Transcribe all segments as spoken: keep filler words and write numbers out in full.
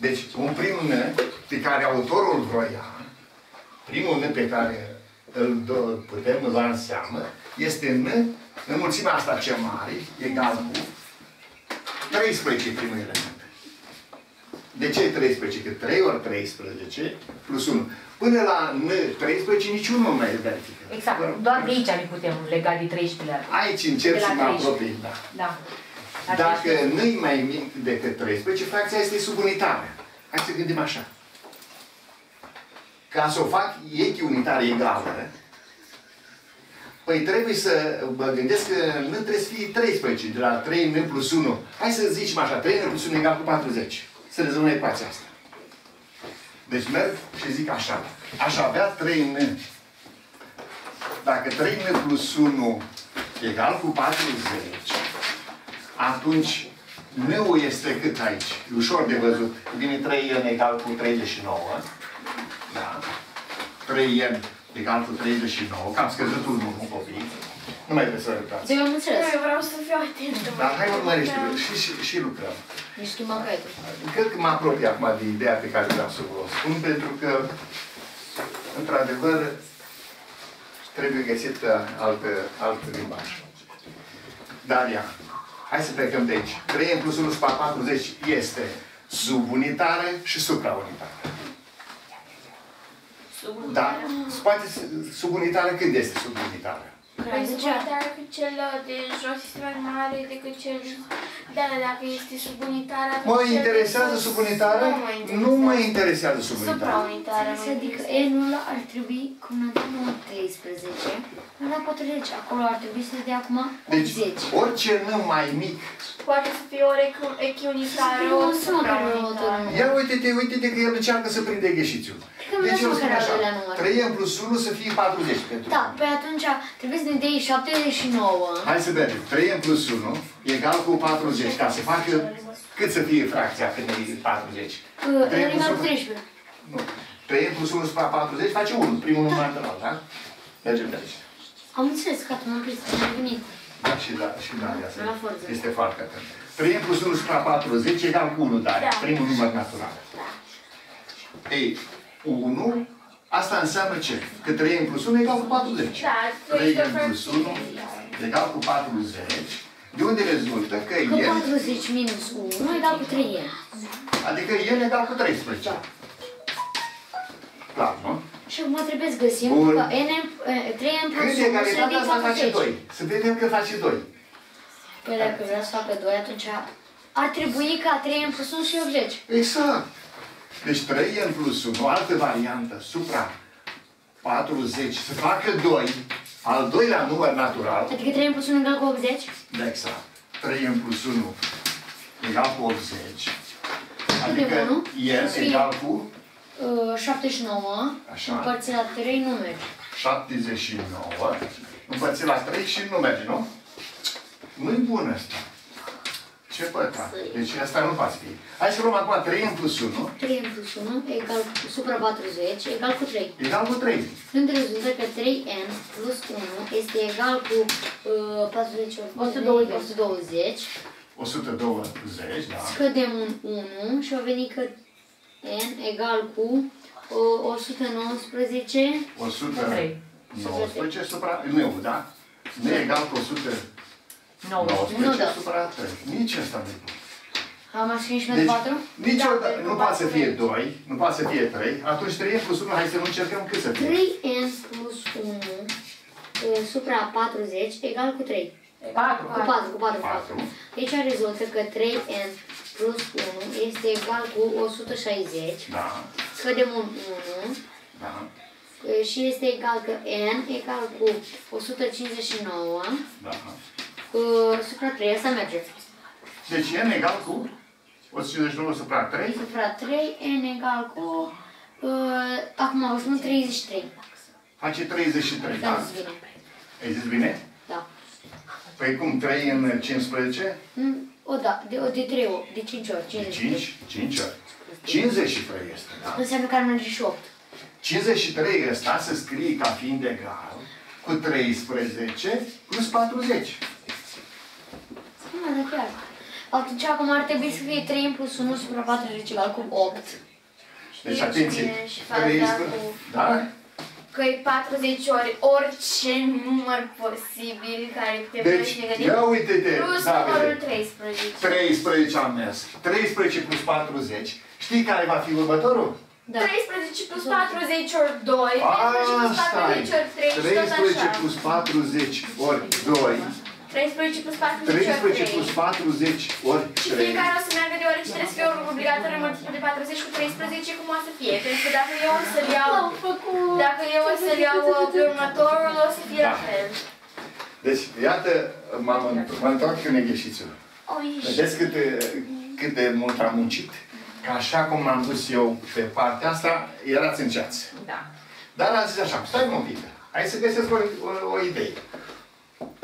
Deci, un prim N pe care autorul vroia, primul N pe care îl putem lua în seamă, este N în mulțimea asta ce mare, egal cu treisprezece primul element. De ce treisprezece? Că trei ori treisprezece plus unu. Până la N treisprezece niciunul nu mai verifică. Exact. Dar, doar de aici ne putem lega de treisprezece. Aici încerc să mă apropii. Da. Da. Dacă nu-i mai mic decât treisprezece, fracția este subunitară. Hai să gândim așa. Ca să o fac echiunitară egală, păi trebuie să mă gândesc că nu trebuie să fie treisprezece, de la trei N plus unu. Hai să zicem așa, trei N plus unu egal cu patruzeci. Să rezolvăm ecuația asta. Deci merg și zic așa. Aș avea trei N. Dacă trei N plus unu egal cu patruzeci, atunci N-ul este cât aici? E ușor de văzut. Vine trei N egal cu treizeci și nouă. Da? trei N egal cu treizeci și nouă. Că am scăzut unul cu copii. Nu mai trebuie să lucrați. Eu vreau să fiu atentă. Dar hai urmărește. Și, și, și lucrăm. Nici tu mă cred. Cred că mă apropie acum de ideea pe care vreau să vă spun. Pentru că, într-adevăr, trebuie găsită altă, altă limbaj. Daria. Hai să plecăm de aici. trei N plus unu supra patruzeci este subunitară și supraunitară. Subunitară? Da. Poate subunitară când este subunitară? Păi subunitară că cel de jos este mai mare decât cel de jos. Da, dacă este subunitară... Mă interesează subunitară? Nu mă interesează subunitară. Supraunitară. Adică N-ul ar trebui, cum ne dăm un treisprezece, la patruzeci, acolo ar trebui să dea acum deci, zece. Deci, orice N mai mic... Poate să fie o echiunitară, o supraunitară. Iar uite-te, uite-te că el încearcă să prinde gheșițiul. Deci eu spun așa, trei N plus unu să fie patruzeci pentru da, pe atunci trebuie să ne dea șaptezeci și nouă. Hai să vedem, trei N plus unu egal cu patruzeci, ca să facă cât să fie fracția când e patruzeci. trei N plus treisprezece. Nu, trei N plus unu supra patruzeci face unu, primul număr de la, da? Mergem de aici. Am înțeles că atunci am prins că am venit. Da, și da, și da, este foarte atent. trei N plus unu supra patruzeci egal cu unu, da, primul număr natural. Ei, unu, asta înseamnă ce? Că trei N plus unu egal cu patruzeci. trei N plus unu egal cu patruzeci. De unde rezultă că el... Că patruzeci minus unu egal cu trei N. Adică el egal cu treisprezece. Clar, nu? Și acum trebuie să găsim bun. Că N, trei N plus unu egalitatea asta face doi. Să vedem că face doi. Păi dacă vrea să facă doi, atunci ar trebui ca trei N plus unu și optzeci. Exact. Deci trei N plus unu, o altă variantă, supra patruzeci, să facă doi, al doilea număr natural. Adică trei N plus unu egal cu optzeci? Da, exact. trei N plus unu egal cu optzeci. Adică N egal cu... șaptezeci și nouă, așa. Împărțit la trei, nu merge. șaptezeci și nouă, împărțit la trei și nu merge, nu? Nu-i bun asta. Ce păcat. Deci asta nu poate fi. Hai să luăm acum trei N plus unu. trei N plus unu egal cu supra patruzeci egal cu trei. Egal cu trei. Când rezultă că trei N plus unu este egal cu uh, patruzeci ori o sută douăzeci. o sută douăzeci. o sută douăzeci, da. Scădem un unu și va veni că N egal cu o, o sută nouăsprezece. o sută nouăsprezece supra N, da? N egal cu o sută nouăsprezece supra trei. Nici asta nu e. Am așa cinci deci, patru? Niciodată. Da, nu poate să fie doi, nu poate să fie trei. Atunci trei N plus unu, hai să nu încercăm cât să fie. trei N plus unu e, supra patruzeci egal cu trei. patru. Cu patru, cu patru. patru. Deci rezultă că trei N plus unu este egal cu o sută șaizeci. Da. Scădem un unu. Da. Și este egal că N egal cu o sută cincizeci și nouă. Da. Supra trei, asta merge. Deci N egal cu o sută cincizeci și nouă supra trei. Supra trei, N egal cu... Uh, acum o spun treizeci și trei. Face treizeci și trei, da? Da, bine. Ai zis bine? Da. Păi cum, trei N cincisprezece? Mm. O, da, de, de trei ori, de cinci ori, cincizeci. De cinci, cinci ori. cincizeci și trei este, da? Înseamnă că ar merge și opt. cincizeci și trei ăsta se scrie ca fiind egal cu treisprezece plus patruzeci. Mă, da, chiar. Atunci acum ar trebui să fie trei plus unu supra patruzeci egal cu opt. Deci atenție, care este? Da? Că e patruzeci ori orice număr posibil care te deci, gădim, ia uite-te, plus da, numărul treisprezece. treisprezece am mers. treisprezece plus patruzeci. Știi care va fi următorul? Da. treisprezece plus patruzeci ori doi. treisprezece plus patruzeci ori trei. treisprezece plus patruzeci ori doi. treisprezece plus patruzeci ori trei. treisprezece plus patruzeci ori trei. Și fiecare o să meargă de ori și trebuie să fie ori obligatorie multiplicat de patruzeci cu treisprezece, cum o să fie? Pentru că dacă eu o să-l iau, dacă eu o să-l iau pe următorul, o să fie la fel. Deci, iată, m-am întors cu negheșițul. Vedeți cât de mult am muncit? Că așa cum m-am dus eu pe partea asta, erați înceați. Da. Dar am zis așa, stai un pic, hai să găsesc o idee.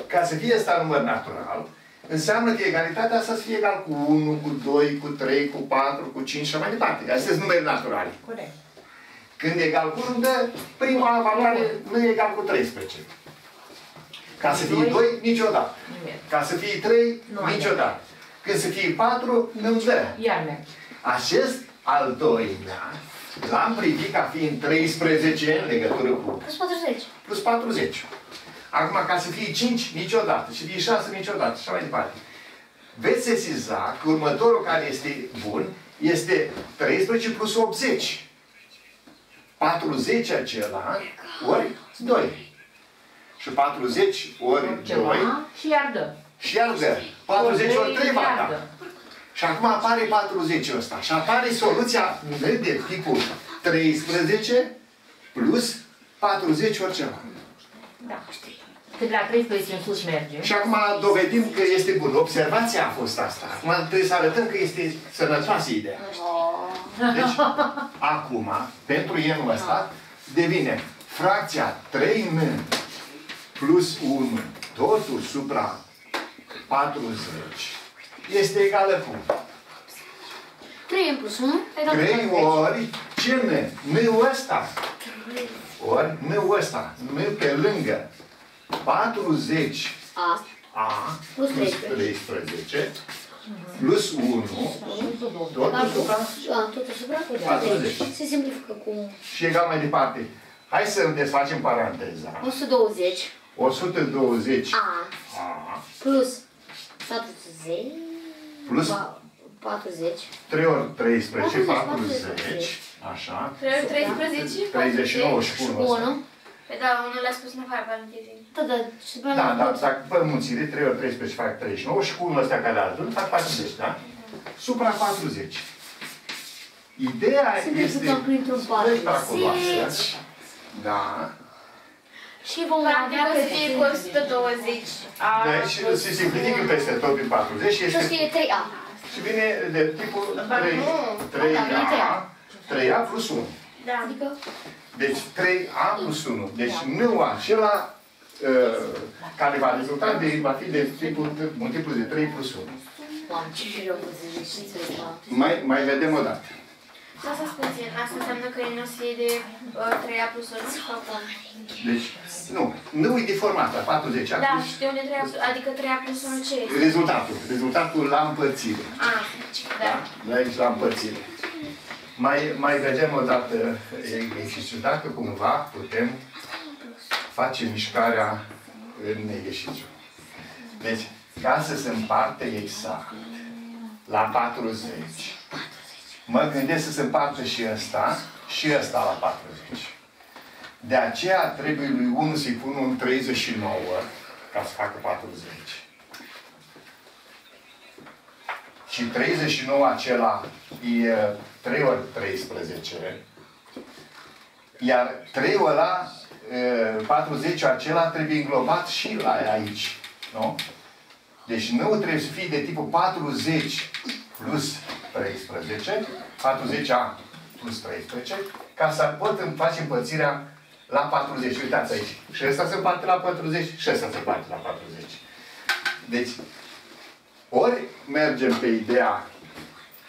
Ca să fie ăsta număr natural, înseamnă că egalitatea asta să fie egal cu unu, cu doi, cu trei, cu patru, cu cinci și mai departe. Astea sunt numere naturale. Corect. Când e egal cu unu, dă prima valoare nu e egal cu treisprezece. Ca să fie doi, niciodată. Ca să fie trei, niciodată. Când să fie patru, nu-mi dă. Acest al doilea l-am privit ca fiind treisprezece în legătură cu... plus patruzeci. plus patruzeci. Acum, ca să fie cinci, niciodată, și fie șase, niciodată, și așa mai departe. Veți sesiza că următorul care este bun este treisprezece plus optzeci. patruzeci acela ori doi. Și patruzeci ori doi. Și iar dă. Și iar dă. patruzeci ori trei va da. Și acum apare patruzeci ăsta. Și apare soluția de tipul treisprezece plus patruzeci ori ceva. Da. Cât la treisprezece în sus merge. Și acum dovedim că este bun. Observația a fost asta. Acum trebuie să arătăm că este sănătoasă ideea. Deci, acum, pentru enul ăsta, devine fracția trei n plus unu totul supra patruzeci este egală cu trei n plus unu egal trei ori ce n? N-ul ăsta. Ori n-ul ăsta, n pe lângă patruzeci a plus treisprezece plus unu totul supra patruzeci. Se simplifică cu... Și egal mai departe. Hai să desfacem paranteza. o sută douăzeci. o sută douăzeci plus patruzeci plus patruzeci. trei ori treisprezece, patruzeci. Așa. treizeci și nouă și unu. Păi da, unul le-a spus nu fac parantezii. Da, da. Da, da, dacă vă mulțire, trei ori treisprezece fac treizeci și nouă și cu unul ăsta care l-a adunat fac patruzeci, da? Supra patruzeci. Ideea este spectaculoasă. Da. Și vom avea că să fie cu o sută douăzeci. Deci se simplifică peste tot prin patruzeci. Și o să fie trei a. Și vine de tipul trei a. trei a plus unu. Da. Deci trei a plus unu. Deci nu acela uh, care va rezulta de, va fi de tipul, multiplu de trei plus unu. Mai, mai vedem o dată. Asta spune, asta înseamnă că nu se iei de uh, trei a plus unu. Deci, nu, nu e de formata, patruzeci. Da, plus, și de unde trei a plus unu, adică trei a plus unu ce este? Rezultatul, rezultatul la împărțire. Ah, da. Da, aici la împărțire. Mai, mai vedem o dată exercițiul, dacă cumva putem face mișcarea în exercițiu. Deci, ca să se împarte exact la patruzeci, mă gândesc să se împartă și ăsta și ăsta la patruzeci. De aceea trebuie lui unu să-i pun un treizeci și nouă ca să facă patruzeci. Și treizeci și nouă acela e trei ori treisprezece. Iar trei ăla, patruzeci acela trebuie înglobat și la aici. Nu? Deci nu trebuie să fie de tipul patruzeci plus treisprezece, patruzeci a plus treisprezece, ca să pot face împărțirea la patruzeci. Uitați aici. Și ăsta se împarte la patruzeci și ăsta se împarte la patruzeci. Deci, ori mergem pe ideea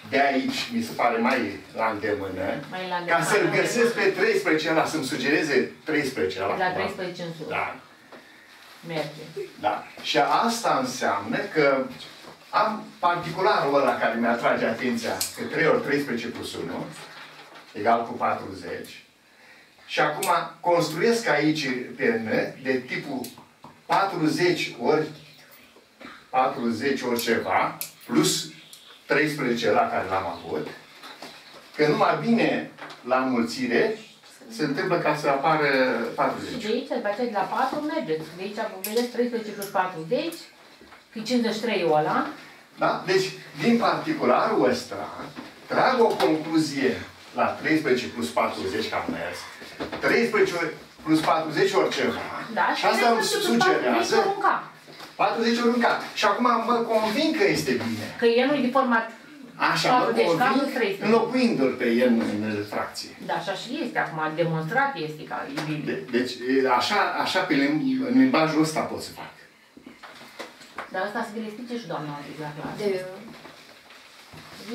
de aici, mi se pare mai la îndemână, mai la ca să-l găsesc pe treisprezece ăla, să-mi sugereze treisprezece ăla. La treisprezece în sus. Da. Merge. Da. Și asta înseamnă că am particularul ăla care mi-atrage atenția, că trei ori treisprezece plus unu, egal cu patruzeci. Și acum construiesc aici termen de tipul patruzeci ori patruzeci ori ceva, plus treisprezece la care l-am avut, că numai bine la înmulțire se întâmplă ca să apară patruzeci. Și de aici, după aceea de la patru, mergeți. De aici, vă vedeți, treisprezece plus patruzeci, că cincizeci și trei ăla. Da? Deci, din particularul ăsta, trag o concluzie la treisprezece plus patruzeci, că am mers. treisprezece plus patruzeci ori ceva. Da, și asta îmi sugerează patruzeci ori un cap. Și acum mă conving că este bine. Că el nu e deformat. Așa, patruzeci, mă conving înlocuindu-l pe el în fracție. Da, așa și este. Acum demonstrat este ca e bine. De, deci, așa, așa pe limbajul ăsta pot să fac. Dar asta se explice și doamna la clasă. De...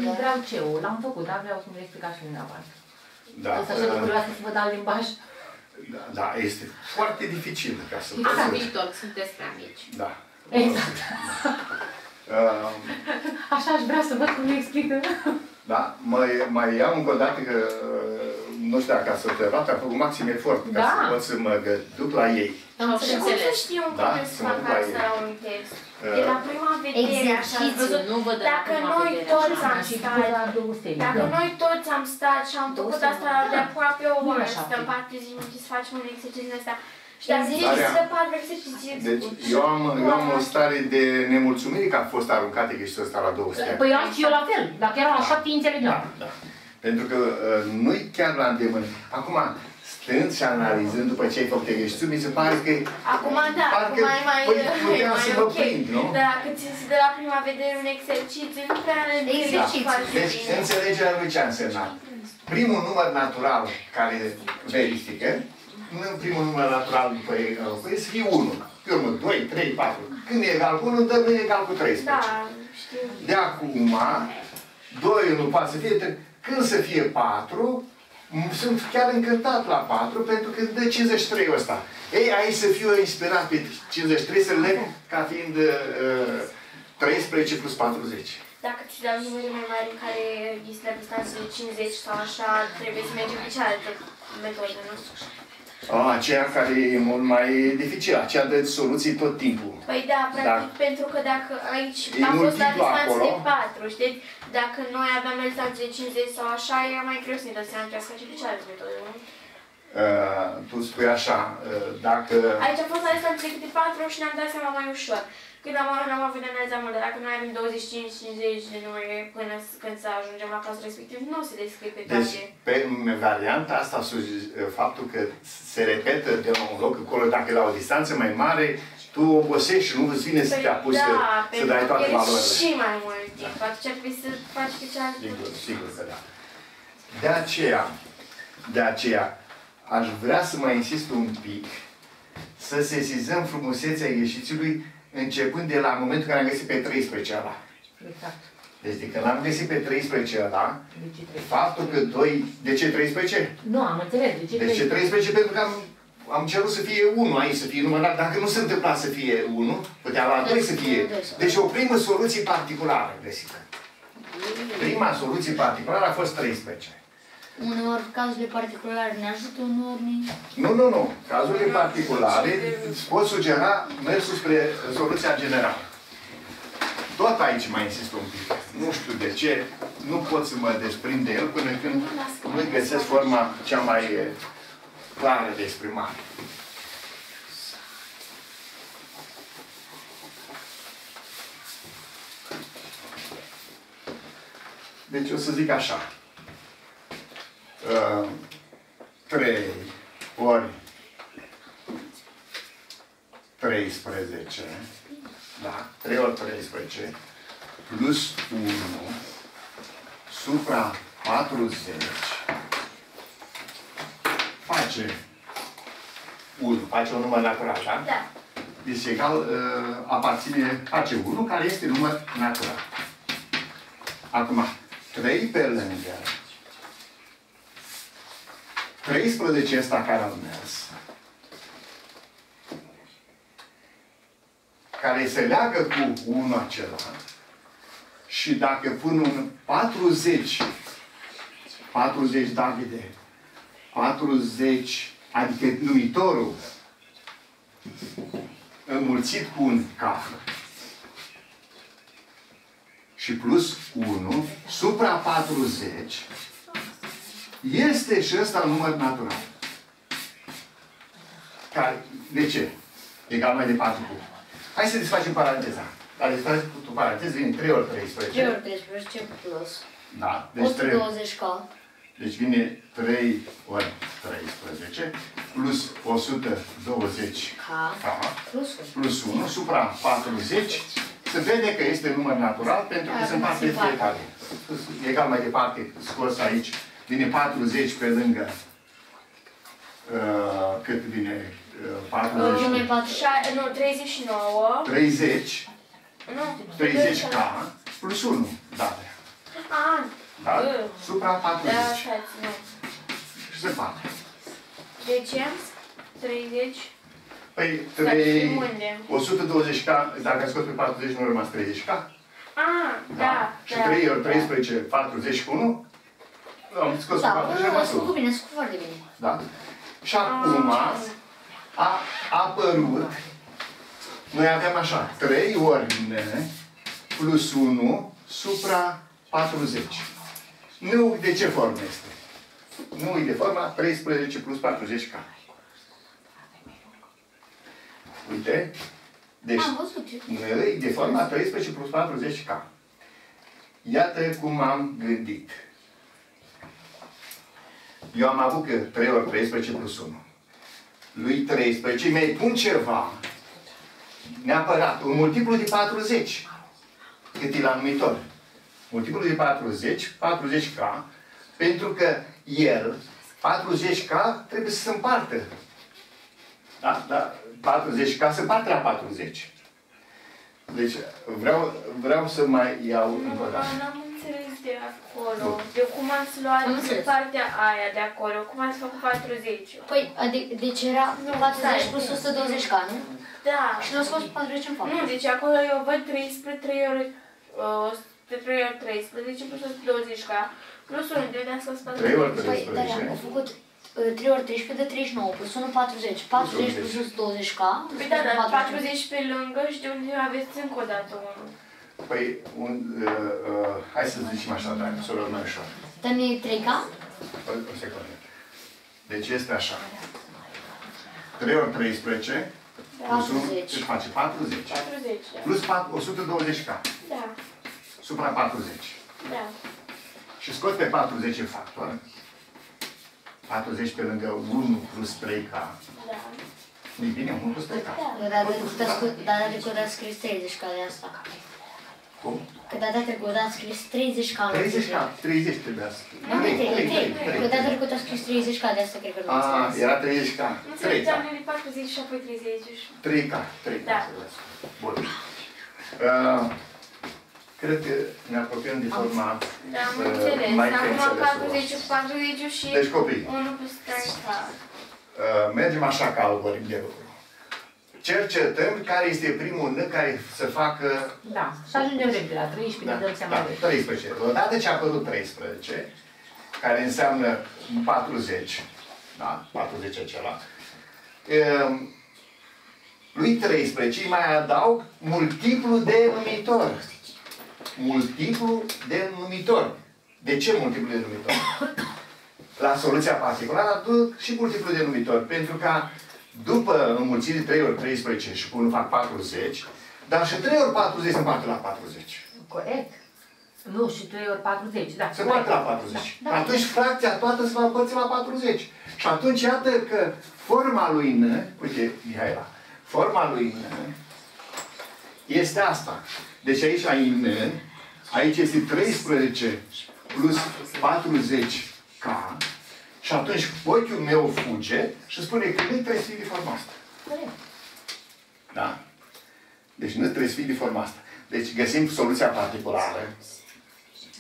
Da. Vreau ce-o, l-am făcut, dar vreau să-mi explicați și dumneavoastră. Da. Asta așa de curioasă să vă dau limbaj. Da, da, este foarte dificil ca să... Exact, Victor, sunteți prea mici. Da. Exact. Așa aș vrea să văd cum le explică. Da, mai, mai iau încă o dată că, nu știu dacă ați observat, am făcut maxim efort ca da. să pot să mă duc la ei. Am și cum să știu cum da, să fac asta un test? De la prima vedere, așa ați văzut, dacă noi toți am stat, dacă noi toți am stat și am făcut asta de aproape o oră, stăm patru zile și să facem un exercițiu ăsta. Și am zis că să fac exercițiu. Deci eu am o stare de nemulțumire că am fost aruncat exercițiul ăsta la două sute. Păi am și eu la fel, dacă eram așa, fi inteligent. Pentru că nu-i chiar la îndemână. Acum, stând și analizând după ce ai făcut exercițiu, mi se pare că... Acum, da, parcă, acum e mai, păi, e mai să ok. Prind, nu? Dar când ți de la prima vedere un exercițiu, nu prea exercițiu. Da. Deci, înțelegerea lui ce a însemnat. Primul număr natural care verifică, în primul număr natural după ei, să fie unu. Pe urmă, doi, trei, patru. Când e egal cu unu, dă nu e egal cu treisprezece. Da, știu. De acum, doi nu poate să fie... Când să fie patru, sunt chiar încântat la patru, pentru că dă cincizeci și trei ăsta. Ei, aici să fiu inspirat pe cincizeci și trei, să-l leg ca fiind uh, treisprezece plus patruzeci. Dacă ți dau numere mai mari în care este la distanță de cincizeci sau așa, trebuie să mergem pe cealaltă metodă, nu? Aceea care e mult mai dificilă, aceea de soluții tot timpul. Păi da, practic, da. Pentru că dacă aici am fost la distanță de patru, știți? Dacă noi aveam la distanță de cincizeci sau așa, era mai greu să ne dăm seama că așa de cealaltă metodă, nu? Uh, tu spui așa, uh, dacă... Aici am fost la distanță de patru și ne-am dat seama mai ușor. Când am avut, n-am avut de analiza mult, dacă noi avem douăzeci și cinci cincizeci de numere până când să ajungem la cazul respectiv, nu se descrie pe toate. Deci, pe varianta asta, faptul că se repetă de la un loc acolo, dacă e la o distanță mai mare, tu obosești și nu îți vine să te apuci da, să, să dai toate valorile. Și mai mult timp. Da. Atunci ar trebui să faci pe cealaltă. Sigur, sigur că da. De aceea, de aceea, aș vrea să mai insist un pic, să sesizăm frumusețea exercițiului începând de la momentul când am găsit pe treisprezece ăla. Exact. Deci de când l-am găsit pe treisprezece ăla, faptul că doi... De ce treisprezece? Nu, am înțeles. De ce treisprezece? De ce treisprezece? Pentru că am, am cerut să fie unu aici, să fie numărat. Dacă nu se întâmpla să fie unu, putea la doi să fie... Deci o primă soluție particulară găsită. Prima soluție particulară a fost treisprezece. Uneori cazurile particulare ne ajută, uneori ne... Nu, nu, nu. Cazurile particulare îți pot sugera mersul spre soluția generală. Tot aici mai insist un pic. Nu știu de ce, nu pot să mă desprind de el până când nu găsesc forma cea mai clară de exprimare. Deci o să zic așa. Uh, trei ori treisprezece, da, trei ori treisprezece, plus unu, supra patruzeci, face unu, face un număr natural, da? Da. Deci egal, uh, aparține, face unu, care este număr natural. Acum, trei pe lângă treisprezece ăsta care au mers, care se leagă cu unul acela, Și dacă până în patruzeci, patruzeci Davide, patruzeci, adică numitorul, înmulțit cu un cap și plus unu, supra patruzeci, este și ăsta număr natural. Care, de ce? Egal mai de patru. Hai să desfacem paranteza. Dar desfacem cu paranteză, vine trei ori treisprezece. trei ori treisprezece plus. Da, deci o sută douăzeci ca. Deci vine trei ori treisprezece plus o sută douăzeci ca plus unu supra patruzeci. Se vede că este număr natural pentru că sunt patru de fiecare. Egal mai departe, scos aici, vine patruzeci pe lângă uh, cât vine uh, patruzeci. Vine treizeci și nouă. treizeci. Nu. treizeci ca plus unu. Da. A, da? Supra patruzeci. Da, așa, nu. Și se bate. De ce? treizeci. Păi, trei, o sută douăzeci ca, dacă scot pe patruzeci, nu a rămas treizeci ca. A, da, da. Și trei ori treisprezece, patruzeci și unu. Am scos da, pe patruzeci, rămas unu. Da, cu bine, a scos foarte bine. Da? Și acum a, a apărut, noi avem așa, trei ori N plus unu supra patruzeci. Nu uit de ce formă este. Nu uit de forma treisprezece plus patruzeci ca. Uite. Deci, nu uit de forma treisprezece plus patruzeci ca. Iată cum am gândit. Eu am avut că trei ori treisprezece plus unu. Lui treisprezece mi-ai pun ceva. Neapărat. Un multiplu de patruzeci. Cât e la numitor. Multiplul de patruzeci, patruzeci ca, pentru că el, patruzeci ca, trebuie să se împartă. Da? Da? patruzeci ca se împarte la patruzeci. Deci, vreau, vreau să mai iau încă o dată. Nu, n-am înțeles de acolo. Nu. De cum ați luat partea aia de acolo? Cum ați făcut patruzeci? Păi, adică, deci era patruzeci plus o sută douăzeci ca, nu? Da. Și nu a scos patruzeci în fapt. Nu, deci acolo eu văd trei ori... Uh, de trei ori treisprezece plus o sută douăzeci ca plus unu de unde am scos patruzeci. Dar am făcut trei ori treisprezece de treizeci și nouă plus unu, patruzeci. patruzeci plus o sută douăzeci ca. Păi da, dar patruzeci pe lângă și de unde aveți încă o dată unul. Păi, hai să zicem așa, dar să o luăm mai ușor. Dă-mi trei ca? O secundă. Deci este așa. trei ori treisprezece plus unu, ce face? patruzeci. Plus o sută douăzeci ca. Da. Supra patruzeci. Da. Și scot pe patruzeci în factor. patruzeci pe lângă unu plus trei ca. Da. Nu-i bine? unu plus trei ca. Da, dar de cât a scris treizeci ca de asta. Cum? Că data trecută a scris treizeci ca. treizeci ca? treizeci trebuia să scris. Nu, trei. Că data trecută a scris treizeci ca de asta, cred că nu înțeles. A, era treizeci ca. Nu înțeles, am venit patruzeci și apoi treizeci. trei ca. Da. Bun. Cred că ne apropiem de forma da, uh, mai tențele și deci, copii, uh, mergem așa ca algoritm de lucru. Cercetăm care este primul N care să facă... Da, să ajungem repede la treisprezece, da, ne dăm seama da, de treisprezece. Odată ce a apărut treisprezece, care înseamnă patruzeci, da, patruzeci acela, uh, lui treisprezece mai adaug multiplu de numitor. Multiplu de numitor. De ce multiplu de numitor? La soluția particulară aduc și multiplu de numitor. Pentru că după înmulțire trei ori treisprezece și pun fac patruzeci, dar și trei ori patruzeci se împarte la patruzeci. Corect. Nu, și trei ori patruzeci, da. Se împarte la patruzeci. Da, da. Atunci fracția toată se va împărți la patruzeci. Și atunci iată că forma lui N, uite, Mihaela, forma lui N este asta. Deci aici ai N, aici este treisprezece plus patruzeci ca și atunci ochiul meu fuge și spune că nu trebuie să fie de forma asta. Da? Deci nu trebuie să fie de forma asta. Deci găsim soluția particulară.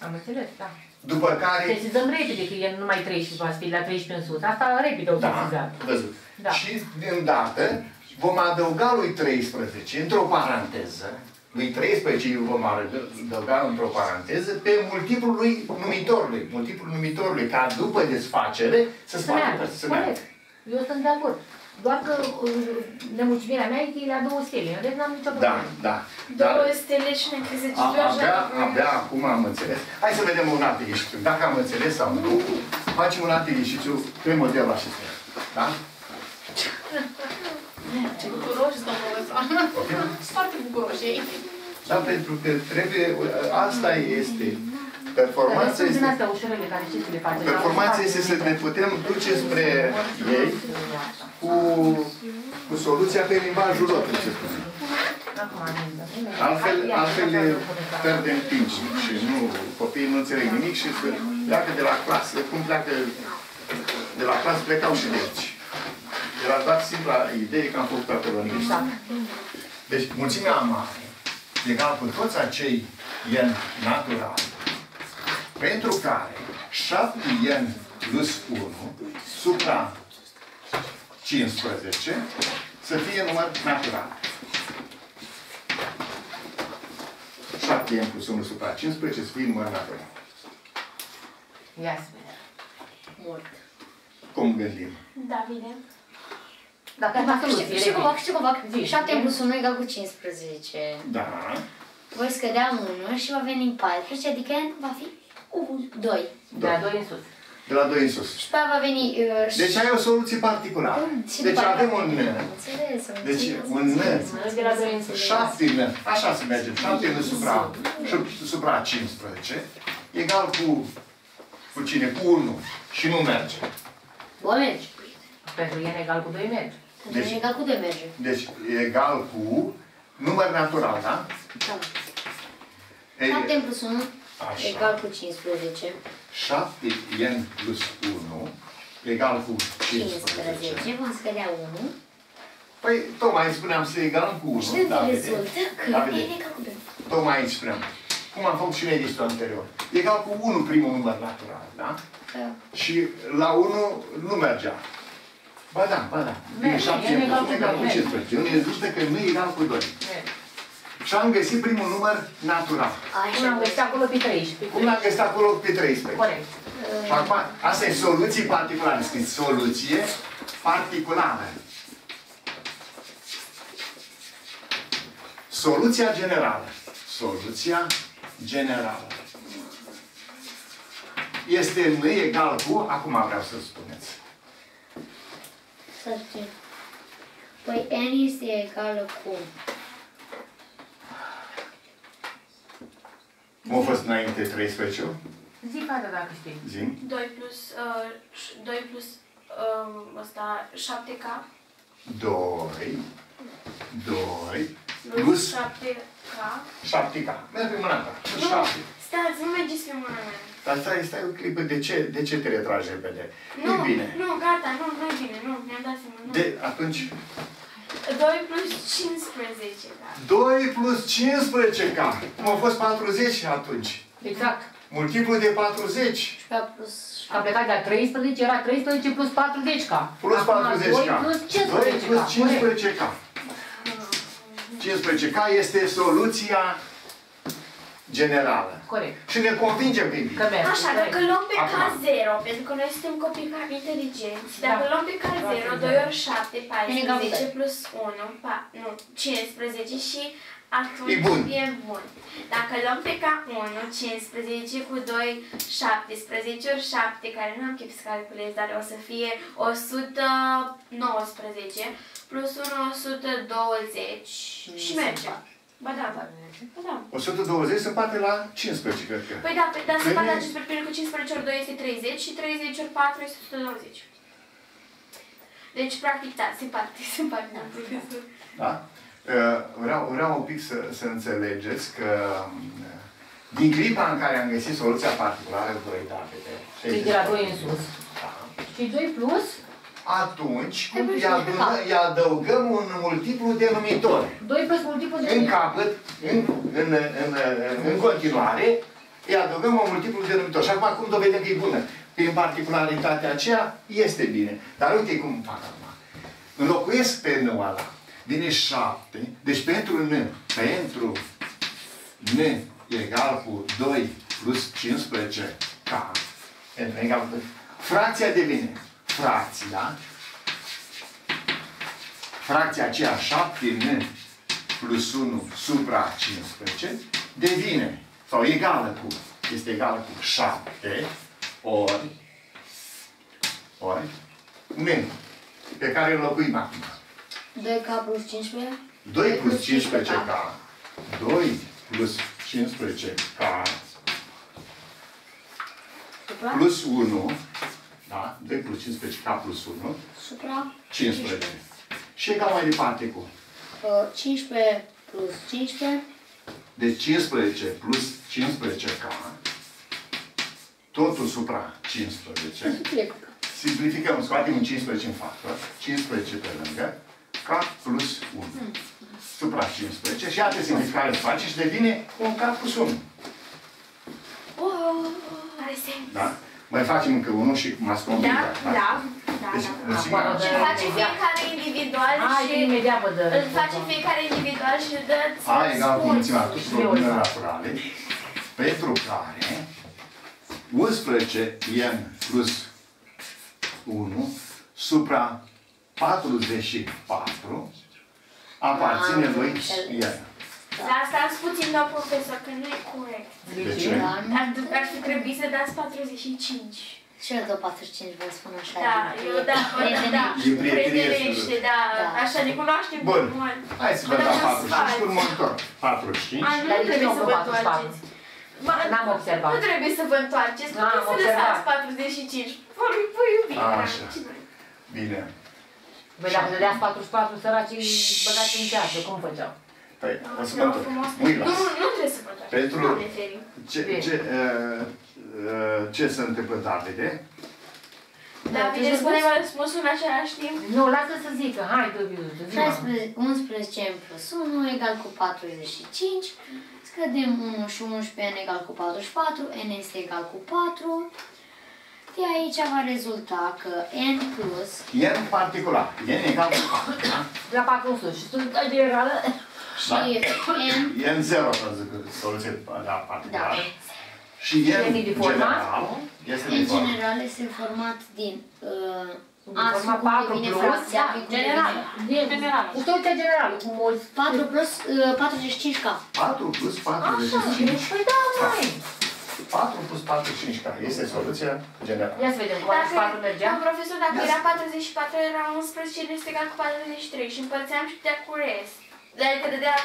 Am înțeles, da. După care... Precizăm repede, că e numai treisprezece, va fi la treisprezece în sus. Asta repede o precizat. Da, văzut. Da. Și, din dată, vom adăuga lui treisprezece, într-o paranteză, lui treisprezece îi vom adăuga într-o paranteză pe multiplul lui numitorului. Multiplul numitorului, ca după desfacere să se poată să. Eu sunt de acord. Doar că nemulțumirea mea e că e la două stele. Eu de n-am nicio problemă. Da, da. Două stele și ne crezeci abia, abia acum am înțeles. Hai să vedem un alt exercițiu. Dacă am înțeles sau nu, facem un alt exercițiu pe modelul acesta. Da? Ce bucuroși, domnule Zan. Sunt foarte bucuroși ei. Da, pentru că trebuie... Asta este... Performanța este, performanța este să ne putem duce spre ei cu, cu soluția pe limbajul lor. Altfel, altfel le pierdem timp și nu, copiii nu înțeleg nimic și pleacă de la clasă. Cum pleacă de la clasă, plecau și de aici. Era doar simpla idee că am făcut toată românește. Deci, mulțimea mare, egal cu toți acei ien naturali, pentru care șapte ieni plus unu supra cincisprezece să fie număr natural. șapte ieni plus unu supra cincisprezece să fie număr natural. Ia să vedem. Mult. Cum gândim? Da, bine. Dacă știi cum fac, știi cum fac. șapte ieni plus unu egal cu cincisprezece. Da. Voi scădea unu și va veni paisprezece, adică va fi doi. De la doi în sus. De la doi în sus. Și va veni... Uh, deci ai o soluție particulară. Mm, deci avem un... Înțeles, deci un... De la doi în sus. șapte, așa se merge. șapte supra, supra cincisprezece. Egal cu... Cu cine? Cu unu. Și nu merge. Bă, merge. Pentru e egal cu doi merge. Deci e egal cu doi merge. Deci e egal cu... Număr natural, da? Da. șapte plus unu. Așa. Egal cu cincisprezece. șapte ieni plus unu egal cu cincisprezece. cincisprezece. Vom scădea unu. Păi, tocmai spuneam să egalăm cu unu. Și de da, rezultă că e egal cu doi. Tocmai aici spuneam. Cum am făcut și noi listul anterior. Egal cu unu primul număr natural, da? Da. Și la unu nu mergea. Ba da, ba da. Bine, șapte ieni plus unu egal cu cincisprezece. Nu rezultă că nu e egal cu doi. Și am găsit primul număr natural. Cum l-am găsit acolo pe treisprezece. Cum l-am găsit acolo pe treisprezece. Corect. Și acum, asta e soluție particulară. Scris soluție particulară. Soluția generală. Soluția generală. Este n egal cu... Acum vreau să spuneți. Să știu. Păi n este egală cu... Cum a fost înainte treisprezece-ul? Zic asta dacă știi. Zi. doi plus, uh, doi plus uh, asta, șapte K. doi. doi. Plus șapte K. șapte K. Merg pe mâna ta. Nu, stați, nu mergeți pe mâna mea. Dar stai, stai o clipă. De ce, de ce te retragi repede? Nu, e bine. Nu, gata, nu, nu e bine. Nu, mi-am dat seama. Nu. De, atunci... doi plus cincisprezece, da. doi plus cincisprezece, ca. Cum a fost patruzeci atunci. Exact. Multiplu de patruzeci. Și plus... A plecat de la treisprezece, era treisprezece plus patruzeci, ca. Plus acum patruzeci, ca. doi plus cincisprezece, ca. cincisprezece, ca este soluția generală. Corect. Și ne convingem prin bine. Așa, dacă luăm pe K zero, pentru că noi suntem copii cam inteligenți, dacă luăm pe K zero, doi ori șapte, paisprezece, plus unu, cincisprezece și atunci e bun. Dacă luăm pe K unu, cincisprezece cu doi, șaptesprezece ori șapte, care nu am chef să calculez, dar o să fie o sută nouăsprezece, plus unu, o sută douăzeci și merge. Ba da, ba da. o sută douăzeci se împarte la cincisprezece, cred că. Păi da, păi, dar se împarte la cincisprezece, pentru că cincisprezece ori doi este treizeci și treizeci ori patru este o sută douăzeci. Deci, practic, da, se împarte, se împarte. Da? Vreau, vreau un pic să, să înțelegeți că din clipa în care am găsit soluția particulară, doi capete. Și de la doi în sus. Da. Și doi plus? Atunci îi adună, îi adăugăm un multiplu denumitor. doi plus multiplu de în capăt, în, în, în, în continuare, îi adăugăm un multiplu denumitor. Și acum cum dovedem că e bună? Prin particularitatea aceea este bine. Dar uite cum fac acum. Înlocuiesc pe n-ul ăla. Vine șapte. Deci pentru n, pentru n egal cu doi plus cincisprezece k pentru n egal cu doi. Fracția devine fracția fracția aceea șapte n plus unu supra cincisprezece devine sau egală cu este egală cu șapte ori ori n pe care îl locuim acum. doi k plus cincisprezece? doi plus cincisprezece k. doi plus cincisprezece k plus unu. Da? doi plus cincisprezece k plus unu. Supra cincisprezece. Și egal mai departe cu? cincisprezece plus cincisprezece. Deci cincisprezece plus cincisprezece k. Totul supra cincisprezece. Simplificăm, scoatem un cincisprezece în factor. cincisprezece pe lângă. K plus unu. Supra cincisprezece. Și alte simplificare îți face și devine un K plus unu. Wow! Are sens. Da? Mai facem încă unul și m-ați complicat. Da, da. Deci, îl face fiecare individual și îl face fiecare individual și dă ți-l spun. A egal cu mulțimea tuturor numere naturale. Pentru care unsprezece n plus unu supra patruzeci și patru aparține lui el. Dar stați puțin, doamnă profesor, că nu e corect. De ce? Dar ar fi trebuit să dați patruzeci și cinci. Și eu dau patruzeci și cinci, vă spun așa. Da, eu da, da. Prietenește, da. Așa ne cunoaște bun. Hai să vă dau patruzeci și cinci cu următor. patruzeci și cinci. Ai, nu trebuie să vă întoarceți. N-am observat. Nu trebuie să vă întoarceți, puteți să lăsați patruzeci și cinci. Vă iubim. Așa. Bine. Băi, dacă dădeați patruzeci și patru, săracii băgați în ceață, cum făceau? Păi, o să mă întorc. Nu, nu trebuie să mă întorc. Pentru ce se întâmplă Davide? Davide, spune-mi răspunsul în același timp? Nu, lasă să zică, hai, Doviu. unsprezece n plus unu egal cu patruzeci și cinci. Scădem unu și unsprezece n egal cu patruzeci și patru, n este egal cu patru. De aici va rezulta că n plus... n particular. N egal cu patru, da? La patru însuși. Și sunt generală. Și n... n zero, soluție la particular. Și n general... n general este format din... a sub cum devine fracția. General. General. Cu soluția generală. patru plus patruzeci și cinci k. patru plus patruzeci și cinci k. Păi da, mai! patru plus patruzeci și cinci k. Este soluția generală. Ia să vedem cum patru mergea. Dacă, profesor, dacă era patruzeci și patru, era unsprezece, și este egal cu patruzeci și trei și împărțeam și putea cu rest. Adică dădea...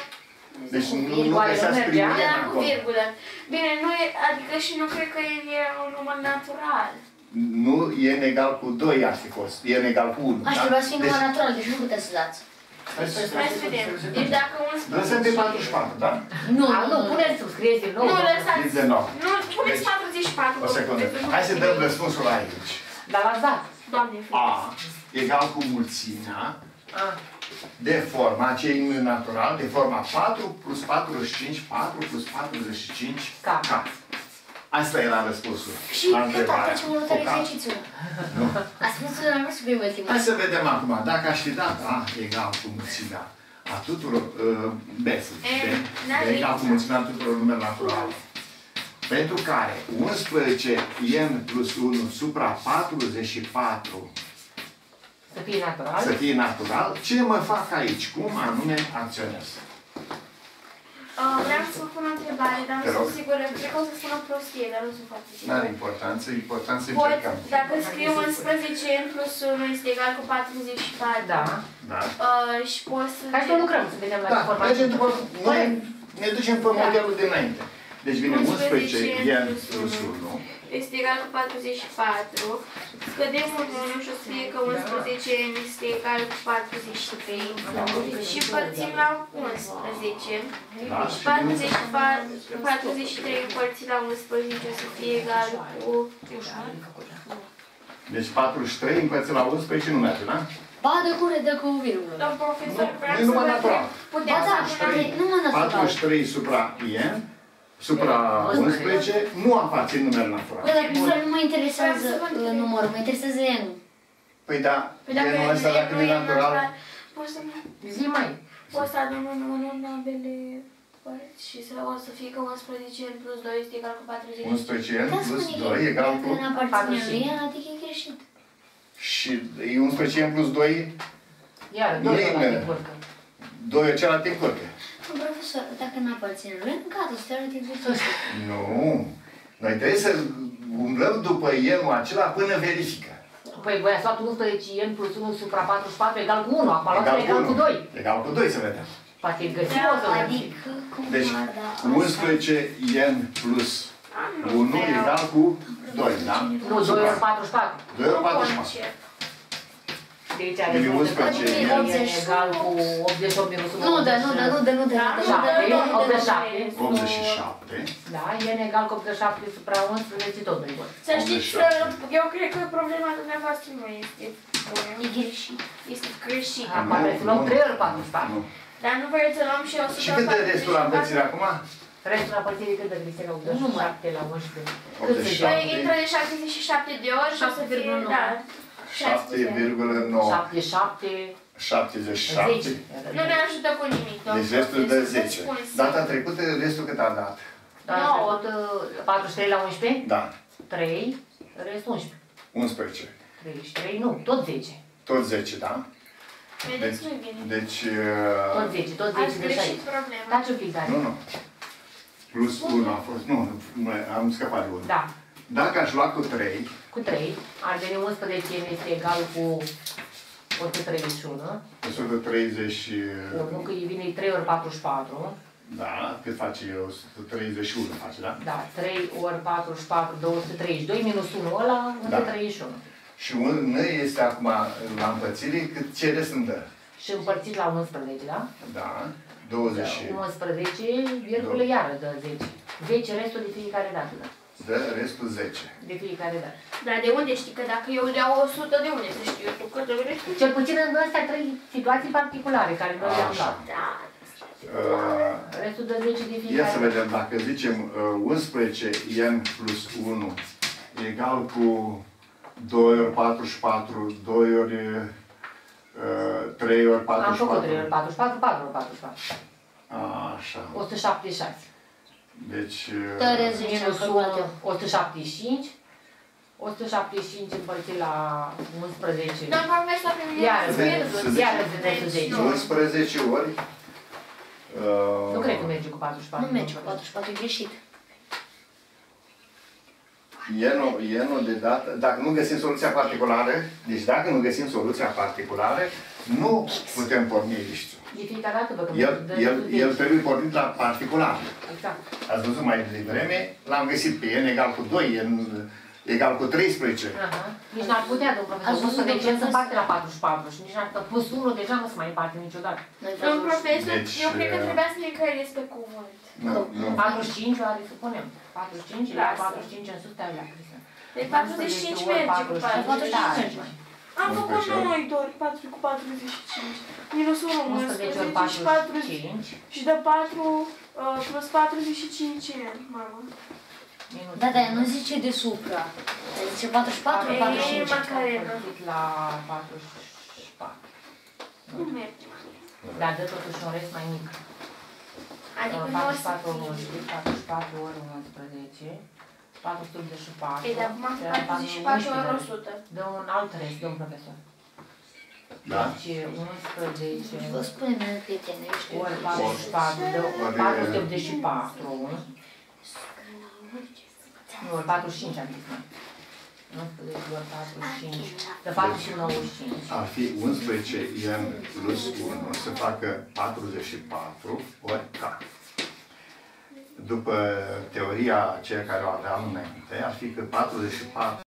Deci nu găseați primul cu virgulă. Bine, nu e... Adică și nu cred că e un număr natural. Nu, e în egal cu doi ar fi fost. E în egal cu unu. Aș trebui să fie număr natural, deci nu puteți să dați. Hai să vedem. Deci dacă unsprezece... Lăsăm de patruzeci și patru, da? Nu, nu, puneți sub, scrieți de nou. Nu, lăsați. Nu, puneți patruzeci și patru. O secundă. Hai să dăm răspunsul aici. Dar l-ați dat. A egal cu mulțimea de forma, aceea e natural, de forma patru plus patruzeci și cinci, patru plus patruzeci și cinci, k. Asta era răspunsul. Și cât a făcut următoare exercițiu? A spus că n-am văzut primul timp. Hai să vedem acum. Dacă aș fi dat A egal cu mulțimea a tuturor... B, egal cu mulțimea a tuturor numere naturale. Pentru care unsprezece n plus unu supra patruzeci și patru să fie natural. Să fie natural. Ce mă fac aici? Cum anume acționez? Vreau să pun o întrebare, dar nu sunt sigură. Cred că o să spun o prostie, dar nu sunt foarte sigură. N-are importanță, important să încercăm. Dacă scriu unsprezece n plus unu este egal cu patruzeci și patru. Da. Și poți să... Hai să lucrăm, să vedem la informație. Da, ne ducem pe modelul dinainte. Deci vine unsprezece n plus unu. Este egal cu patruzeci și patru. Scădem unu și o să fie că unsprezece n este egal cu patruzeci și trei. Și împărțim la unsprezece. Și patruzeci și trei împărțit la unsprezece o să fie egal cu... Deci patruzeci și trei împărțit la unsprezece nu merge, da? Ba, dă cu redă cu o virgulă. Domnul profesor, vreau să vă dăm. Puteam să vă dăm. patruzeci și trei supra n. Supra unsprezece nu aparțin numele natural. Păi, dar profesor, nu mă interesează numărul, mă interesează n-ul. Păi da, n-ul ăsta dacă nu e natural... Poți să... Zi mai! Poți să adun un număr în ambele... părți și o să fie că unsprezece plus doi este egal cu patruzeci. unsprezece plus doi egal cu patruzeci. Adică e greșit. Și unsprezece plus doi... Iar, doi celălalt încurcă. doi celălalt încurcă. Profesor, dacă nu aparține rând, gata, să te arăte greșit. Nu. Noi trebuie să umblăm după ienul acela până verifică. Păi voi ați luat unsprezece plus unu supra patruzeci și patru egal cu unu, apoi luați egal cu doi. Egal cu doi să vedem. Poate găsim o să vedem. Deci unsprezece ien plus unu egal cu doi, da? Nu, doi ori patruzeci și patru. doi ori patruzeci și patru. Deci are unsprezece egal cu optzeci și opt minus unu. Nu, da, nu, da, nu, da, nu, da, optzeci și șapte. optzeci și șapte. Da, ien egal cu optzeci și șapte supra unsprezece, tot doi ori. Să știți, eu cred că problema dumneavoastră nu este. E greșit. Este greșit. Apare să luăm trei ori patruzeci și patru. Dar nu vreți să luăm și o sută. Și cât de restul la împărțire acum? Restul la împărțire cât de grisele? optzeci și șapte la unsprezece. Cât se dă? Intră de șaptezeci și șapte de ori și o să fie, da. șapte virgulă nouă. șaptezeci și șapte. Nu ne ajută cu nimic. Deci restul dă zece. Data trecută, restul cât a dat? nouă. patruzeci și trei la unsprezece? Da. trei. Restul unsprezece. unsprezece. treizeci și trei. Nu, tot zece. Tot zece, da? Vedeți nu-i bine. Deci... Tot zece, tot zece. Ați greșit problema. Dați un pic, Dani. Nu, nu. Plus unu a fost. Nu, am scăpat de unu. Da. Dacă aș lua cu trei... Cu trei, ar veni unsprezece este egal cu o sută treizeci și unu. o sută treizeci și unu, că vine trei ori patruzeci și patru. Da, cât face o sută treizeci și unu, face, da? Da, trei ori patruzeci și patru, două sute treizeci și doi, minus unu ăla, o sută treizeci și unu. Da. Și unu este acum la împărțire, cât ce rest îmi dă? Și împărțit la unsprezece, da? Da, douăzeci. unsprezece, virgulă iară dă zece. zece restul de fiecare dată, da? Dă restul zece. De fiecare dată. Dar de unde știi? Că dacă eu dau o sută, de unde să știu? Tu că dau restul? Cel puțin în astea trei situații particulare care noi le-am luat. Da. Restul dă zece de fiecare. Ia să vedem. Dacă zicem unsprezece ien plus unu egal cu doi ori patruzeci și patru, doi ori trei ori patruzeci și patru. Am făcut trei ori patruzeci și patru, patru ori patruzeci și patru. Așa. o sută șaptezeci și șase. Deci... Minus o sută șaptezeci și cinci. o sută șaptezeci și cinci împărțit la unsprezece. Dar vorbesc la primul. unsprezece ori... Nu cred că merge cu patruzeci și patru. Nu merge cu patruzeci și patru, e greșit. E nu de dată... Dacă nu găsim soluția particulară, deci dacă nu găsim soluția particulară, nu putem porni listele. De fiecare dată, bă, că el, el, el trebuie pornit la particular. Exact. Ați văzut mai devreme, l-am găsit pe n egal cu doi, n egal cu treisprezece. Aha. Nici n-ar putea, domn profesor. Ați văzut de ce să parte la patruzeci și patru și nici n-ar putea. Plus unu deja nu se mai parte niciodată. Domn profesor, deci, eu cred că trebuia să ne credeți pe cuvânt. Nu, nu. patruzeci și cinci, oare supunem. patruzeci și cinci, la patruzeci și cinci în sus, te-ai la Cristian. Deci patruzeci și cinci merge cu patruzeci și cinci. Am făcut noi dori patru cu patruzeci și cinci. Minus unu, unsprezece, patruzeci și cinci. Și dă patru plus patruzeci și cinci ien, mamă. Da, da, nu zice de supra. Zice patruzeci și patru, patruzeci și cinci. La patruzeci și patru. Nu merge. Dar dă totuși un rest mai mic. Adică patruzeci și patru ori unsprezece, patruzeci și patru ori unsprezece. patru sute optzeci și patru. Ei, dar acum patruzeci și patru ori o sută. Dă un alt rest, domn profesor. Da? Deci unsprezece... Vă spunem, prietene, știu. Ori patruzeci și patru, dă patru sute optzeci și patru. Nu, ori patruzeci și cinci am zis, nu? unsprezece ori patruzeci și cinci. Dă patru sute nouăzeci și cinci. Ar fi unsprezece ien plus unu să facă patruzeci și patru ori K. După teoria aceea care o aveam înainte, ar fi că patruzeci și patru